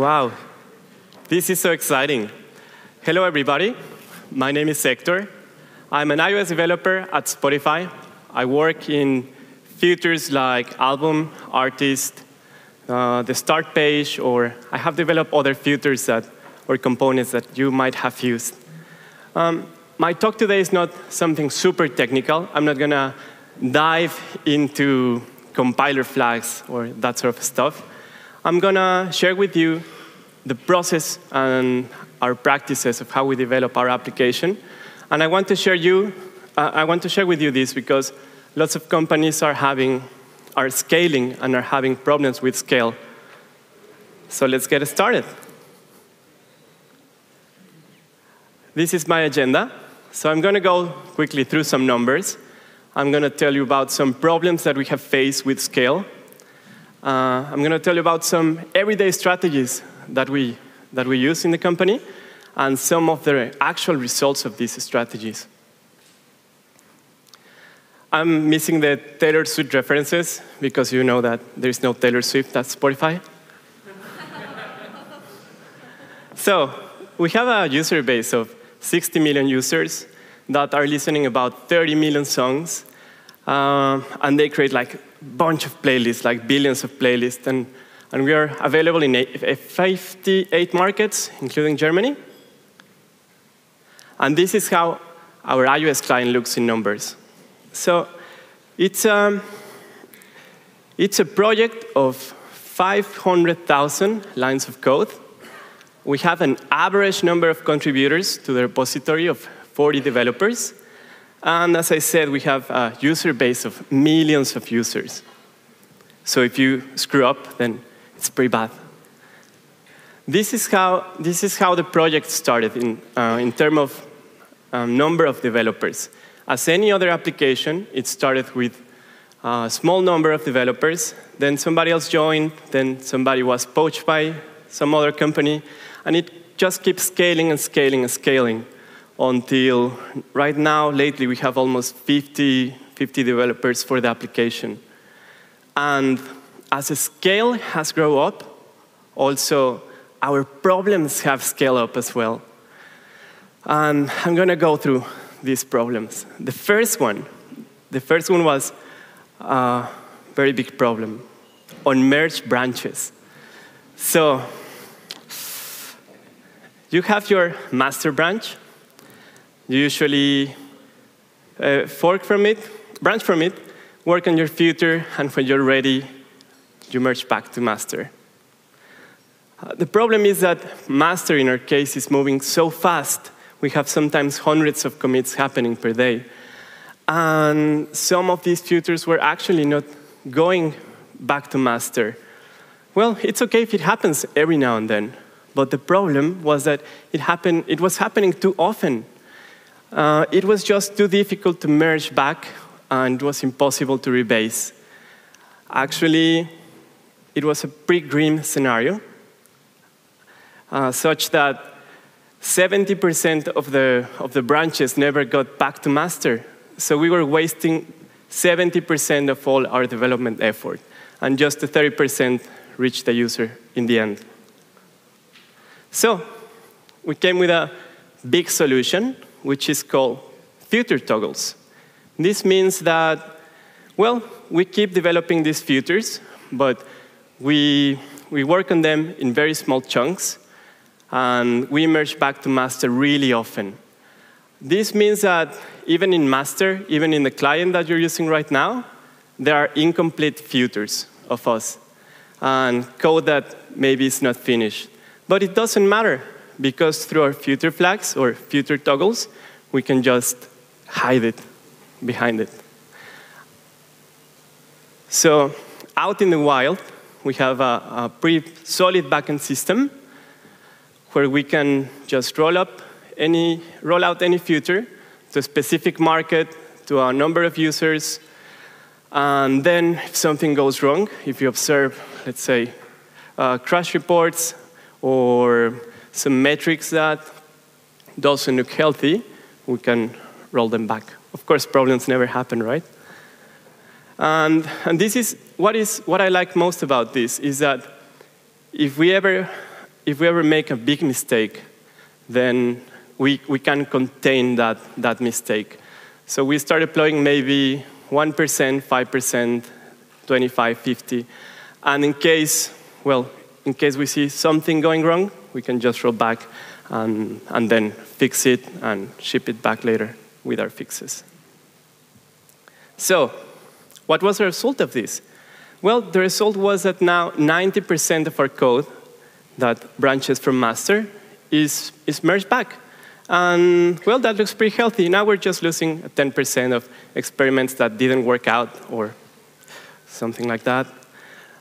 Wow, this is so exciting. Hello, everybody. My name is Hector. I'm an iOS developer at Spotify. I work in features like album, artist, the start page, or I have developed other features that, or components that you might have used. My talk today is not something super technical. I'm not going to dive into compiler flags or that sort of stuff. I'm going to share with you the process and our practices of how we develop our application. And I want to share with you this because lots of companies are scaling and are having problems with scale. So let's get started. This is my agenda. So I'm going to go quickly through some numbers. I'm going to tell you about some problems that we have faced with scale. I'm going to tell you about some everyday strategies that we use in the company and some of the actual results of these strategies. I'm missing the Taylor Swift references because you know that there's no Taylor Swift at Spotify. So we have a user base of 60 million users that are listening about 30 million songs, and they create like a bunch of playlists, like billions of playlists, and we are available in 58 markets, including Germany. And this is how our iOS client looks in numbers. So it's a project of 500,000 lines of code. We have an average number of contributors to the repository of 40 developers. And as I said, we have a user base of millions of users. So if you screw up, then it's pretty bad. This is how the project started in terms of number of developers. As any other application, it started with a small number of developers. Then somebody else joined. Then somebody was poached by some other company. And it just keeps scaling and scaling and scaling until right now, lately, we have almost 50 developers for the application. And as the scale has grown up, also our problems have scaled up as well. And I'm going to go through these problems. The first one was a very big problem: unmerged branches. So you have your master branch. You usually fork from it, branch from it, work on your future, and when you're ready, you merge back to master. The problem is that master, in our case, is moving so fast. We have sometimes hundreds of commits happening per day. And some of these futures were actually not going back to master. Well, it's OK if it happens every now and then. But the problem was that it was happening too often. It was just too difficult to merge back, and it was impossible to rebase. Actually, it was a pretty grim scenario, such that 70% of the branches never got back to master. So we were wasting 70% of all our development effort, and just the 30% reached the user in the end. So we came with a big solution, which is called future toggles. This means that, well, we keep developing these futures, but we work on them in very small chunks, and we merge back to master really often. This means that even in master, even in the client that you're using right now, there are incomplete futures of us, and code that maybe is not finished. But it doesn't matter, because through our future flags or future toggles, we can just hide it behind it. So out in the wild, we have a pretty solid backend system where we can just roll out any future to a specific market, to a number of users. And then if something goes wrong, if you observe, let's say, crash reports or some metrics that doesn't look healthy, we can roll them back. Of course, problems never happen, right? And this is what I like most about this, is that if we ever if we ever make a big mistake, then we can contain that mistake. So we start deploying maybe 1%, 5%, 25%, 50%. And in case we see something going wrong, we can just roll back and then fix it and ship it back later with our fixes. So what was the result of this? Well, the result was that now 90% of our code that branches from master is merged back. And, well, that looks pretty healthy. Now we're just losing 10% of experiments that didn't work out or something like that.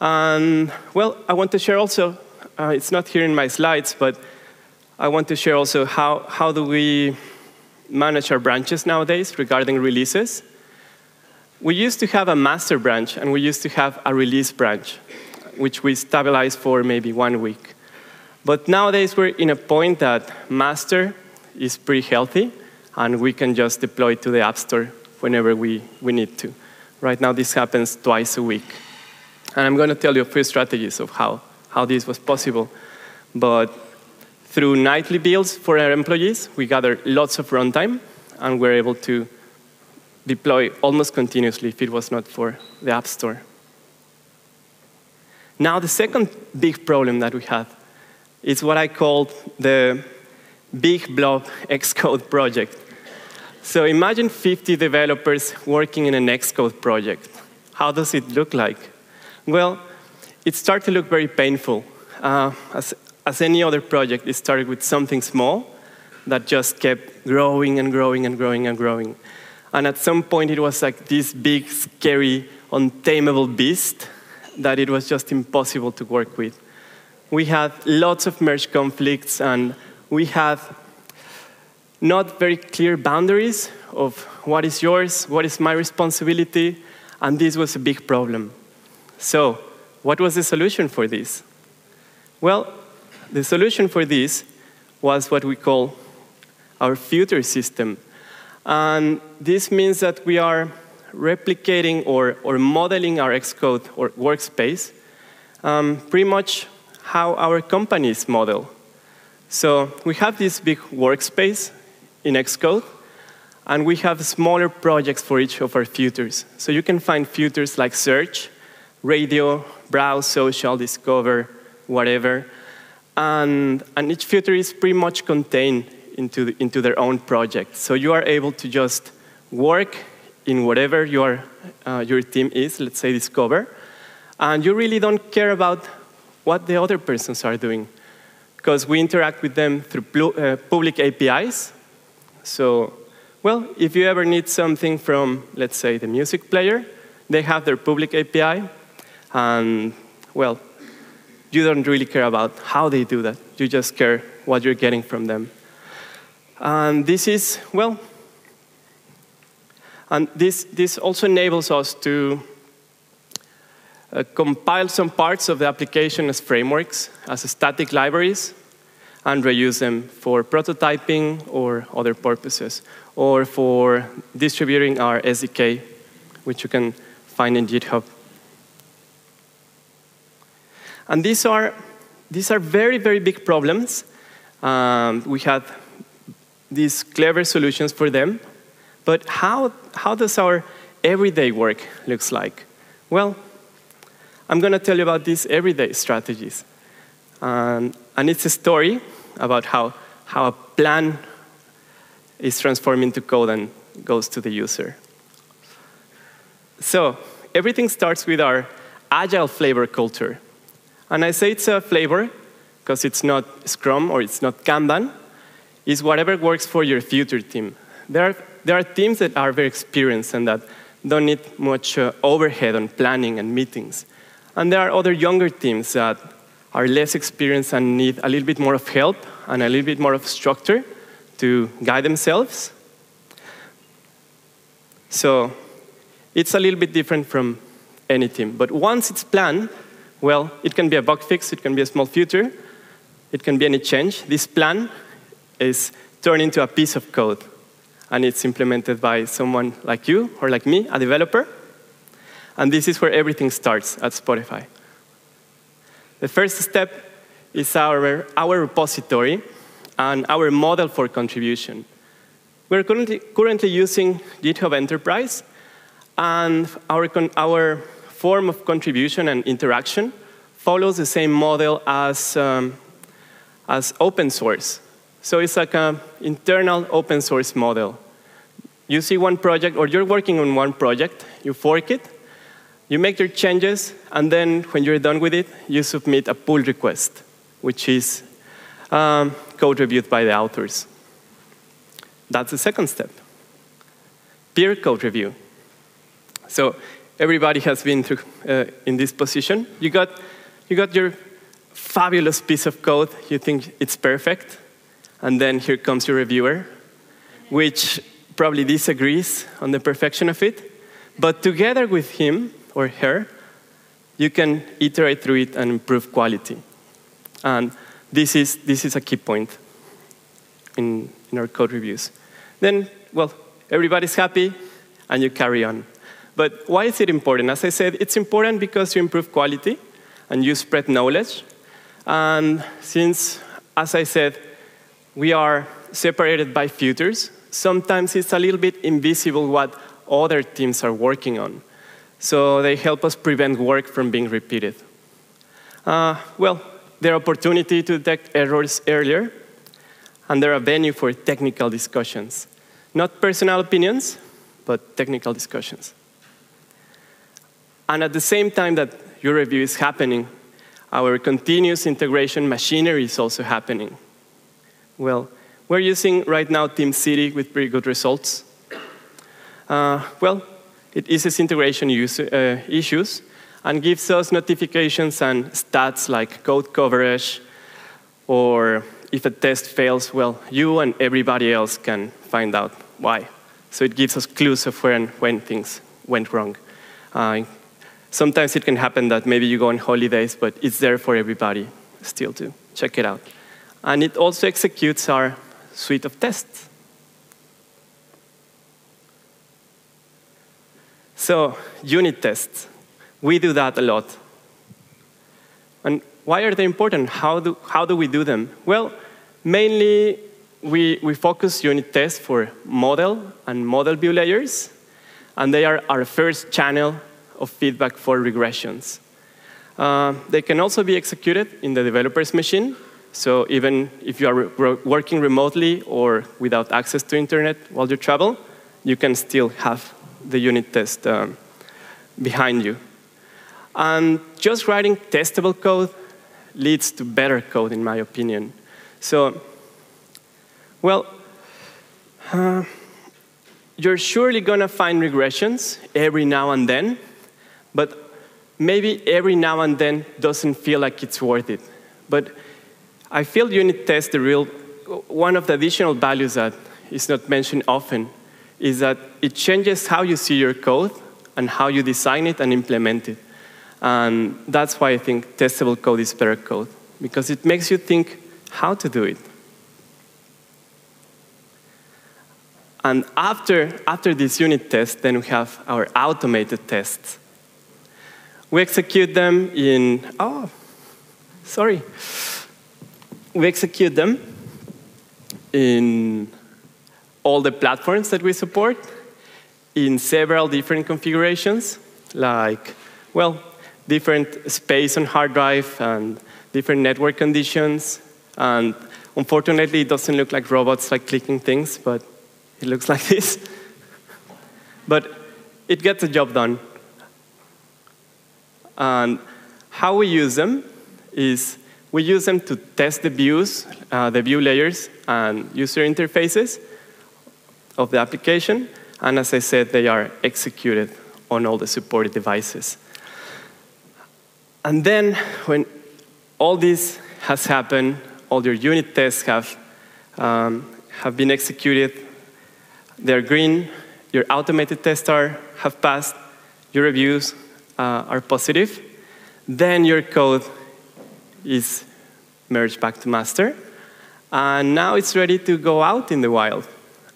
And, well, I want to share also, it's not here in my slides, but I want to share also how do we manage our branches nowadays regarding releases. We used to have a master branch, and we used to have a release branch, which we stabilized for maybe 1 week. But nowadays, we're in a point that master is pretty healthy, and we can just deploy to the App Store whenever we need to. Right now, this happens twice a week. And I'm going to tell you a few strategies of how this was possible. But through nightly builds for our employees, we gather lots of runtime, and we're able to deploy almost continuously if it was not for the App Store. Now, the second big problem that we had is what I called the big blob Xcode project. So imagine 50 developers working in an Xcode project. How does it look like? Well, it started to look very painful. As any other project, it started with something small that just kept growing and growing and growing and growing. And at some point, it was like this big, scary, untamable beast that it was just impossible to work with. We had lots of merge conflicts, and we had not very clear boundaries of what is yours, what is my responsibility, and this was a big problem. So, what was the solution for this? Well, the solution for this was what we call our future system. And this means that we are replicating or modeling our Xcode or workspace pretty much how our companies model. So we have this big workspace in Xcode, and we have smaller projects for each of our futures. So you can find futures like search, radio, browse, social, discover, whatever. And each future is pretty much contained into their own project. So you are able to just work in whatever your team is, let's say Discover, and you really don't care about what the other persons are doing, because we interact with them through public APIs. So, well, if you ever need something from, let's say, the music player, they have their public API, and, well, you don't really care about how they do that. You just care what you're getting from them. And this is, well, and this also enables us to compile some parts of the application as frameworks, as static libraries, and reuse them for prototyping or other purposes, or for distributing our SDK, which you can find in GitHub. And these are very, very big problems. We had these clever solutions for them. But how does our everyday work looks like? Well, I'm going to tell you about these everyday strategies. And it's a story about how a plan is transformed into code and goes to the user. So everything starts with our agile flavor culture. And I say it's a flavor because it's not Scrum or it's not Kanban. Is whatever works for your future team. There are teams that are very experienced and that don't need much overhead on planning and meetings. And there are other younger teams that are less experienced and need a little bit more of help and a little bit more of structure to guide themselves. So it's a little bit different from any team. But once it's planned, well, it can be a bug fix, it can be a small feature, it can be any change. This plan is turned into a piece of code. And it's implemented by someone like you or like me, a developer. And this is where everything starts at Spotify. The first step is our repository and our model for contribution. We're currently using GitHub Enterprise, and our form of contribution and interaction follows the same model as open source. So it's like an internal open source model. You see one project, or you're working on one project, you fork it, you make your changes, and then when you're done with it, you submit a pull request, which is code reviewed by the authors. That's the second step, peer code review. So everybody has been through, in this position. You got your fabulous piece of code, you think it's perfect, and then here comes your reviewer, which probably disagrees on the perfection of it, but together with him or her, you can iterate through it and improve quality. And this is a key point in our code reviews. Then, well, everybody's happy, and you carry on. But why is it important? As I said, it's important because you improve quality, and you spread knowledge. And since, as I said, we are separated by filters, sometimes it's a little bit invisible what other teams are working on. So they help us prevent work from being repeated. Well, their opportunity to detect errors earlier, and they're a venue for technical discussions. Not personal opinions, but technical discussions. And at the same time that your review is happening, our continuous integration machinery is also happening. Well, we're using right now Team City with pretty good results. Well, it eases integration issues and gives us notifications and stats like code coverage, or if a test fails, well, you and everybody else can find out why. So it gives us clues of when things went wrong. Sometimes it can happen that maybe you go on holidays, but it's there for everybody still to check it out. And it also executes our suite of tests. So, unit tests. We do that a lot. And why are they important? How do we do them? Well, mainly we focus unit tests for model and model view layers, and they are our first channel of feedback for regressions. They can also be executed in the developer's machine, so even if you are working remotely or without access to internet while you travel, you can still have the unit test behind you. And just writing testable code leads to better code, in my opinion. So, well, you're surely going to find regressions every now and then, but maybe every now and then doesn't feel like it's worth it. But I feel unit tests, one of the additional values that is not mentioned often is that it changes how you see your code and how you design it and implement it. And that's why I think testable code is better code, because it makes you think how to do it. And after this unit test, then we have our automated tests. We execute them in, We execute them in all the platforms that we support, in several different configurations, like, well, different space on hard drive and different network conditions. And unfortunately, it doesn't look like robots like clicking things, but it looks like this. But it gets the job done. And how we use them is we use them to test the views, the view layers, and user interfaces of the application. And as I said, they are executed on all the supported devices. And then when all this has happened, all your unit tests have been executed, they're green, your automated tests have passed, your reviews are positive, then your code is merged back to master, and now it's ready to go out in the wild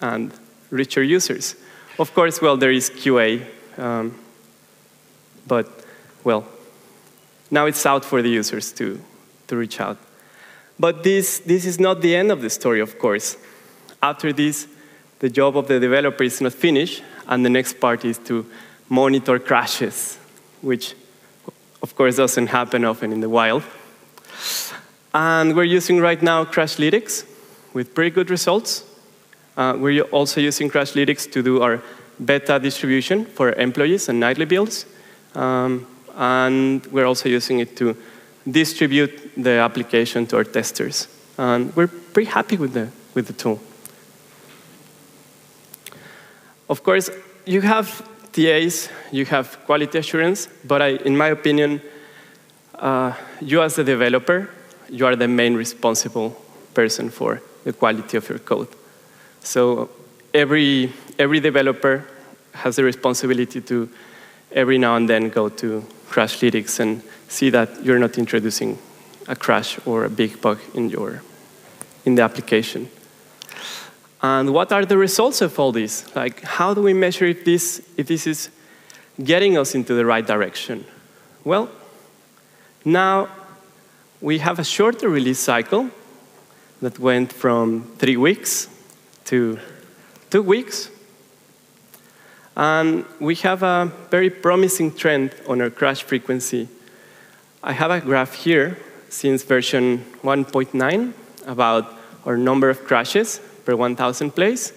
and reach your users. Of course, well, there is QA, but, well, now it's out for the users to reach out. But this is not the end of the story, of course. After this, the job of the developer is not finished, and the next part is to monitor crashes, which, of course, doesn't happen often in the wild. And we're using right now Crashlytics with pretty good results. We're also using Crashlytics to do our beta distribution for employees and nightly builds. And we're also using it to distribute the application to our testers. And we're pretty happy with the tool. Of course, you have TAs, you have quality assurance, but in my opinion, you as the developer, you are the main responsible person for the quality of your code. So every developer has the responsibility to every now and then go to Crashlytics and see that you're not introducing a crash or a big bug in the application. And what are the results of all this? Like, how do we measure if this is getting us into the right direction? Well, now we have a shorter release cycle that went from 3 weeks to 2 weeks. And we have a very promising trend on our crash frequency. I have a graph here since version 1.9 about our number of crashes per 1,000 plays.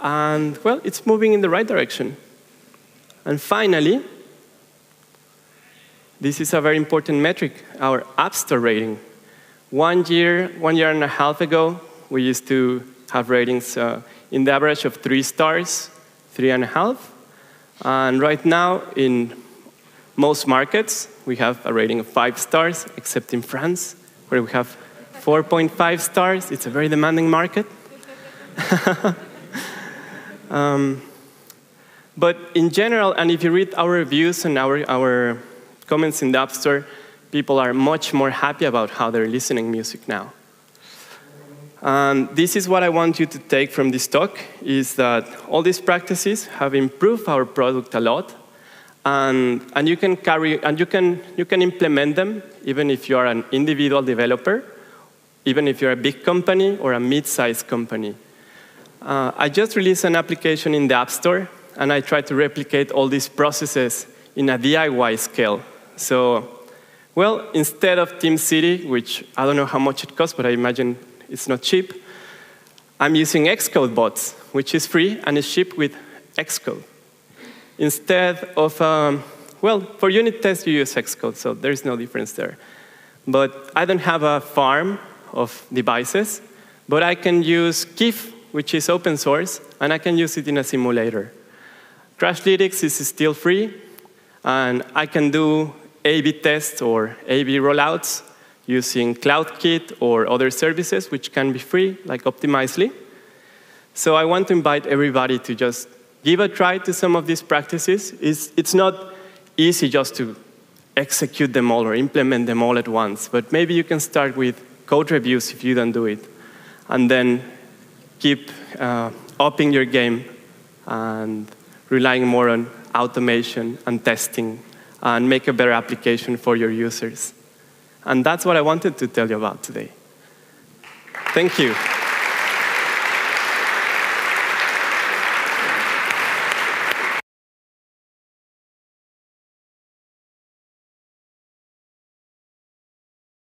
And, well, it's moving in the right direction. And finally, this is a very important metric, our App Store rating. 1 year and a half ago, we used to have ratings in the average of 3 stars, 3.5. And right now, in most markets, we have a rating of 5 stars, except in France, where we have 4.5 stars. It's a very demanding market. But in general, and if you read our reviews and our comments in the App Store, people are much more happy about how they're listening music now. And this is what I want you to take from this talk, is that all these practices have improved our product a lot, and you can you can implement them even if you are an individual developer, even if you're a big company or a mid-sized company. I just released an application in the App Store, and I tried to replicate all these processes in a DIY scale. So, well, instead of Team City, which I don't know how much it costs, but I imagine it's not cheap, I'm using Xcode bots, which is free and is shipped with Xcode. Instead of, well, for unit tests, you use Xcode, so there's no difference there. But I don't have a farm of devices, but I can use KIF, which is open source, and I can use it in a simulator. Crashlytics is still free, and I can do A/B tests or A/B rollouts using CloudKit or other services, which can be free, like Optimizely. So I want to invite everybody to just give a try to some of these practices. It's not easy just to execute them all or implement them all at once, but maybe you can start with code reviews if you don't do it, and then keep upping your game and relying more on automation and testing and make a better application for your users. And that's what I wanted to tell you about today. Thank you.